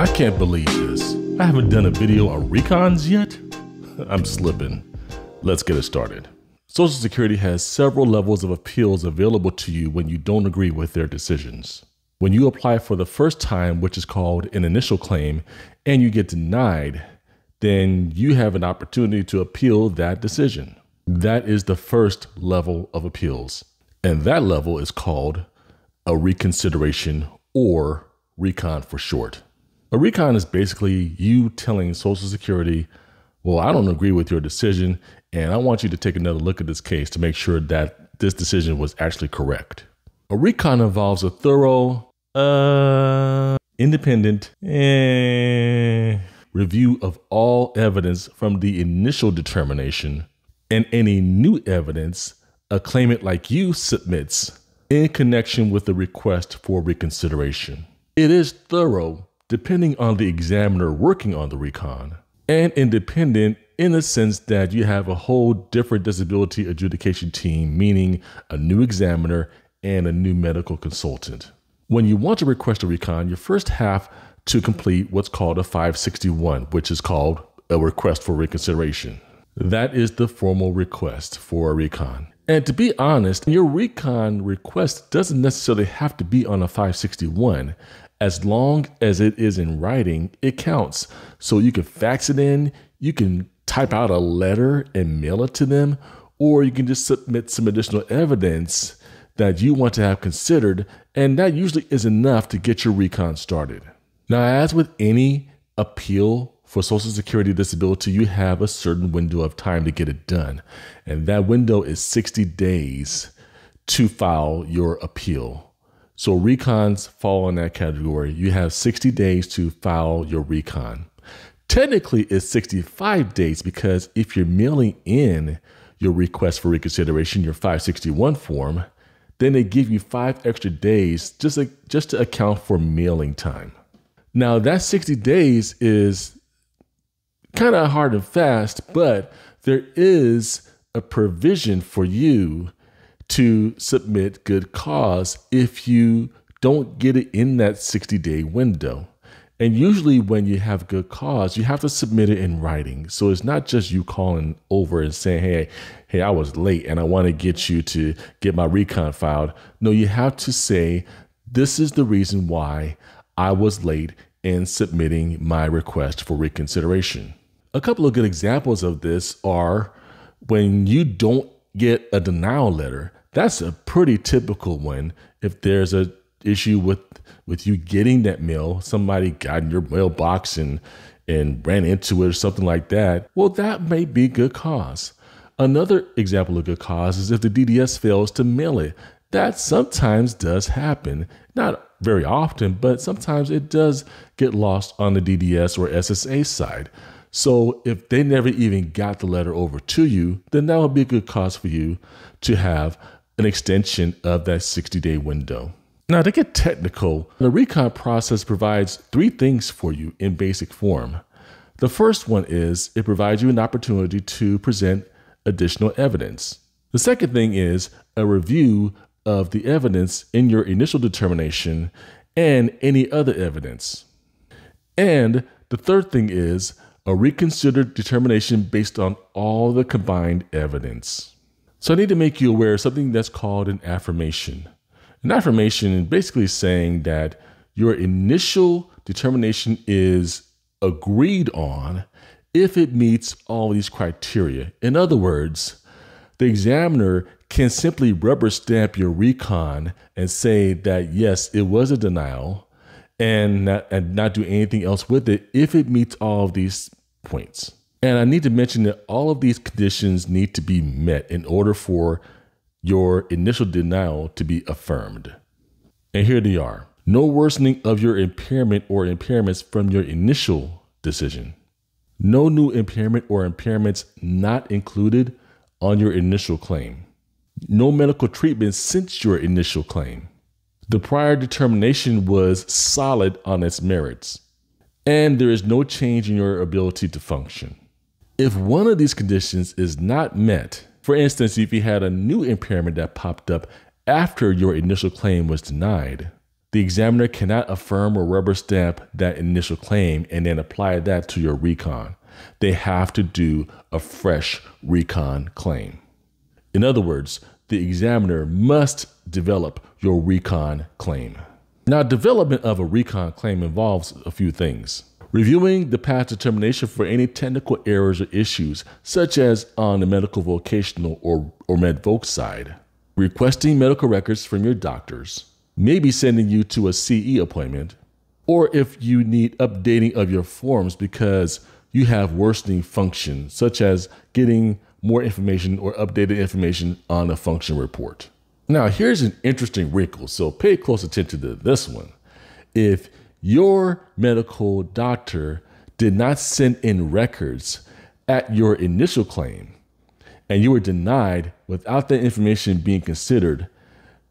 I can't believe this. I haven't done a video on recons yet. I'm slipping. Let's get it started. Social Security has several levels of appeals available to you when you don't agree with their decisions. When you apply for the first time, which is called an initial claim, and you get denied, then you have an opportunity to appeal that decision. That is the first level of appeals. And that level is called a reconsideration, or recon for short. A recon is basically you telling Social Security, well, I don't agree with your decision, and I want you to take another look at this case to make sure that this decision was actually correct. A recon involves a thorough, independent review of all evidence from the initial determination and any new evidence a claimant like you submits in connection with the request for reconsideration. It is thorough, depending on the examiner working on the recon, and independent in the sense that you have a whole different disability adjudication team, meaning a new examiner and a new medical consultant. When you want to request a recon, you first have to complete what's called a 561, which is called a request for reconsideration. That is the formal request for a recon. And to be honest, your recon request doesn't necessarily have to be on a 561. As long as it is in writing, it counts. So you can fax it in, you can type out a letter and mail it to them, or you can just submit some additional evidence that you want to have considered, and that usually is enough to get your recon started. Now, as with any appeal for Social Security disability, you have a certain window of time to get it done, and that window is 60 days to file your appeal. So recons fall in that category. You have 60 days to file your recon. Technically, it's 65 days because if you're mailing in your request for reconsideration, your 561 form, then they give you 5 extra days just to account for mailing time. Now, that 60 days is kind of hard and fast, but there is a provision for you to submit good cause if you don't get it in that 60-day window. And usually when you have good cause, you have to submit it in writing. So it's not just you calling over and saying, hey, I was late and I want to get you to get my recon filed. No, you have to say, this is the reason why I was late in submitting my request for reconsideration. A couple of good examples of this are when you don't get a denial letter. That's a pretty typical one. If there's an issue with you getting that mail, somebody got in your mailbox and ran into it or something like that, well, that may be good cause. Another example of good cause is if the DDS fails to mail it. That sometimes does happen. Not very often, but sometimes it does get lost on the DDS or SSA side. So if they never even got the letter over to you, then that would be a good cause for you to have an extension of that 60-day window. Now, to get technical, the recon process provides 3 things for you in basic form. The first one is it provides you an opportunity to present additional evidence. The second thing is a review of the evidence in your initial determination and any other evidence. And the third thing is a reconsidered determination based on all the combined evidence. So I need to make you aware of something that's called an affirmation. An affirmation is basically saying that your initial determination is agreed on if it meets all these criteria. In other words, the examiner can simply rubber stamp your recon and say that, yes, it was a denial, and not do anything else with it if it meets all of these points. And I need to mention that all of these conditions need to be met in order for your initial denial to be affirmed. And here they are. No worsening of your impairment or impairments from your initial decision. No new impairment or impairments not included on your initial claim. No medical treatment since your initial claim. The prior determination was solid on its merits. And there is no change in your ability to function. If one of these conditions is not met, for instance, if you had a new impairment that popped up after your initial claim was denied, The examiner cannot affirm or rubber stamp that initial claim and then apply that to your recon. They have to do a fresh recon claim. In other words, the examiner must develop your recon claim. Now, development of a recon claim involves a few things. Reviewing the past determination for any technical errors or issues, such as on the medical vocational or MedVoc side. Requesting medical records from your doctors. Maybe sending you to a CE appointment. Or if you need updating of your forms because you have worsening functions, such as getting more information or updated information on a function report. Now, here's an interesting wrinkle, so pay close attention to this one. If your medical doctor did not send in records at your initial claim and you were denied without that information being considered,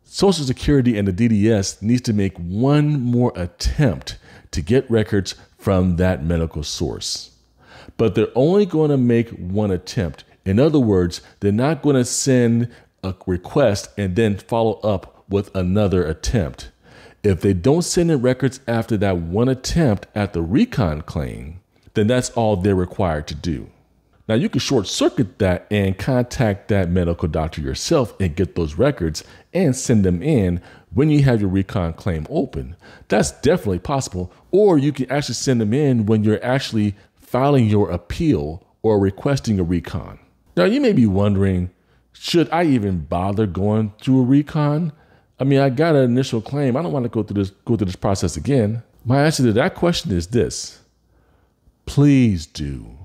Social Security and the DDS needs to make one more attempt to get records from that medical source. But they're only going to make one attempt. In other words, they're not going to send a request and then follow up with another attempt. If they don't send in records after that one attempt at the recon claim, then that's all they're required to do. Now, you can short circuit that and contact that medical doctor yourself and get those records and send them in when you have your recon claim open. That's definitely possible. Or you can actually send them in when you're actually filing your appeal or requesting a recon. Now, you may be wondering, should I even bother going through a recon? I mean, I got an initial claim. I don't want to go through this process again. My answer to that question is this: please do.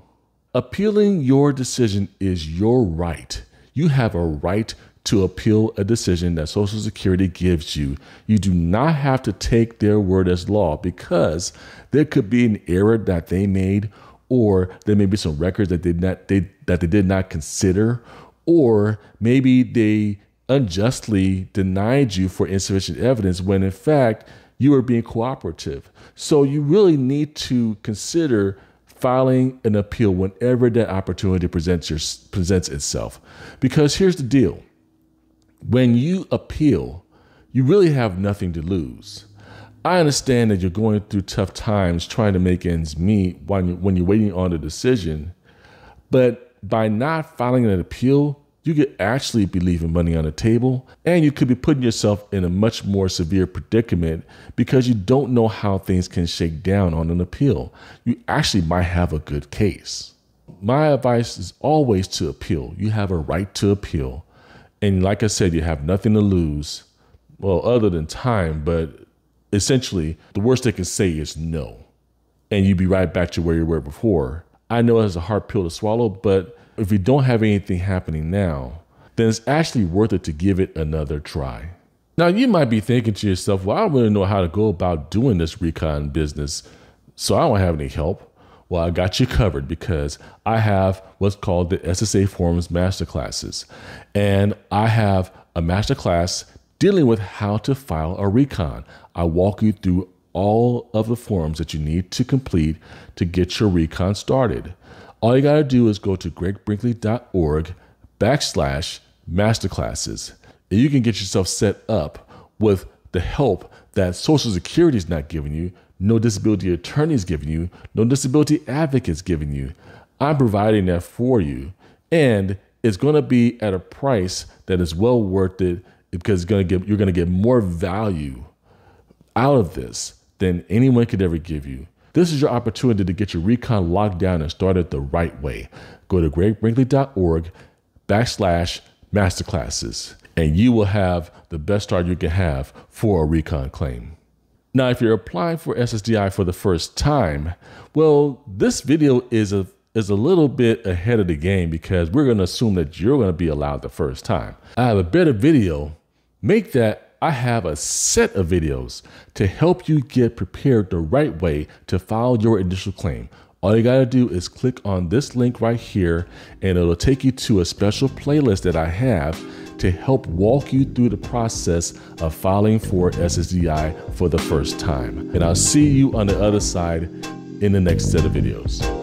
Appealing your decision is your right. You have a right to appeal a decision that Social Security gives you. You do not have to take their word as law, because there could be an error that they made, or there may be some records that they did not consider, or maybe they unjustly denied you for insufficient evidence when in fact you were being cooperative. So you really need to consider filing an appeal whenever that opportunity presents itself. Because here's the deal. When you appeal, you really have nothing to lose. I understand that you're going through tough times trying to make ends meet when you're waiting on a decision, but by not filing an appeal, you could actually be leaving money on the table, and you could be putting yourself in a much more severe predicament because you don't know how things can shake down on an appeal. You actually might have a good case. My advice is always to appeal. You have a right to appeal. And like I said, you have nothing to lose, well, other than time, but essentially the worst they can say is no. And you'd be right back to where you were before. I know it's a hard pill to swallow, but if you don't have anything happening now, then it's actually worth it to give it another try. Now, you might be thinking to yourself, well, I don't really know how to go about doing this recon business, so I don't have any help. Well, I got you covered, because I have what's called the SSA Forms Masterclasses. And I have a masterclass dealing with how to file a recon. I walk you through all of the forms that you need to complete to get your recon started. All you got to do is go to gregbrinkley.org/masterclasses, and you can get yourself set up with the help that Social Security is not giving you, no disability attorney is giving you, no disability advocate is giving you. I'm providing that for you, and it's going to be at a price that is well worth it, because you're going to get more value out of this than anyone could ever give you. This is your opportunity to get your recon locked down and started the right way. Go to gregbrinkley.org/masterclasses, and you will have the best start you can have for a recon claim. Now, if you're applying for SSDI for the first time, well, this video is a little bit ahead of the game, because we're going to assume that you're going to be allowed the first time. I have a better video. Make that. I have a set of videos to help you get prepared the right way to file your initial claim. All you gotta do is click on this link right here, and it'll take you to a special playlist that I have to help walk you through the process of filing for SSDI for the first time. And I'll see you on the other side in the next set of videos.